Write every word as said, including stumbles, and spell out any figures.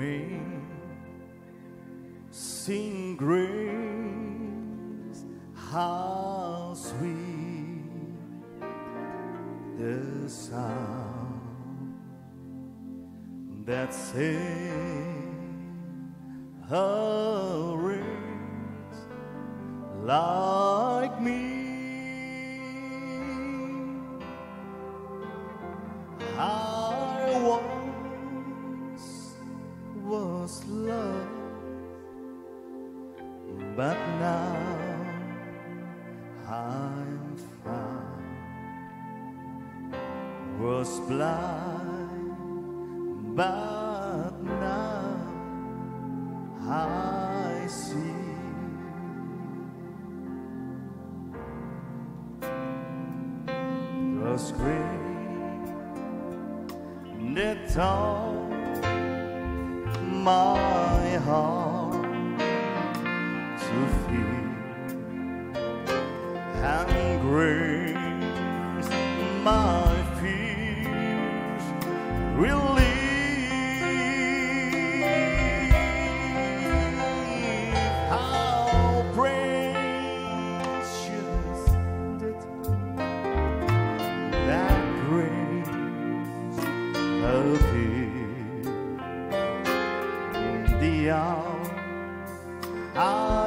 me sing grace, how sweet the sound that saved a wretch like me. I once was loved, but now I'm found. Was blind, but now I see. Thus great that taught my heart to feel, and grace my fears relieve. How precious that, that grace appear in the hour I